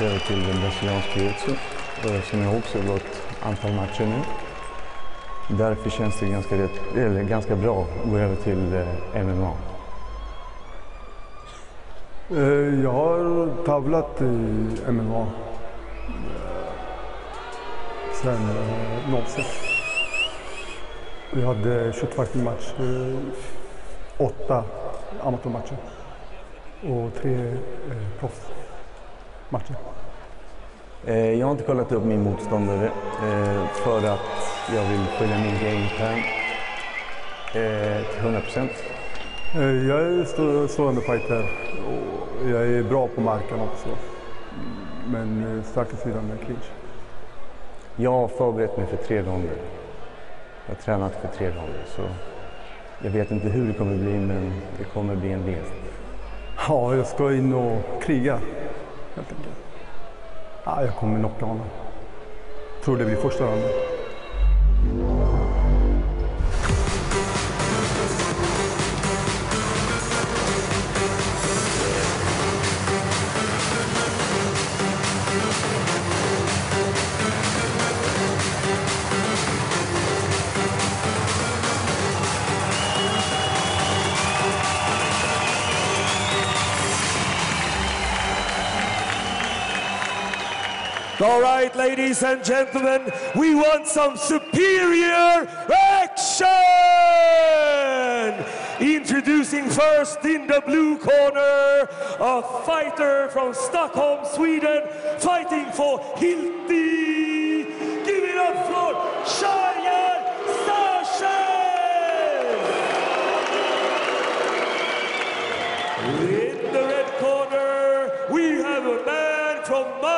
rekryterad till den brasilianska jiu-jitsu som jag också gått ett antal matcher nu. Därför känns det ganska bra att gå över till MMA. Jag har tävlat i MMA sedan 06. Jag hade 22 matcher, 8 amatörmatcher och 3 proffsmatcher. Jag har inte kollat upp min motståndare för att jag vill skilja min gameplan till 100%. Jag är stående fighter och jag är bra på marken också, men starka sidan med clinch. Jag har förberett mig för 3 ronder. Jag har tränat för 3 ronder, så jag vet inte hur det kommer bli, men det kommer bli en del. Ja, jag ska in och kriga, helt enkelt. Ja, jag kommer knocka honom. Jag tror det blir första ronden. All right, ladies and gentlemen, we want some superior action! Introducing first in the blue corner, a fighter from Stockholm, Sweden, fighting for Hilti. Give it up for Sharyar Sazesh! In the red corner, we have a man from Malmö.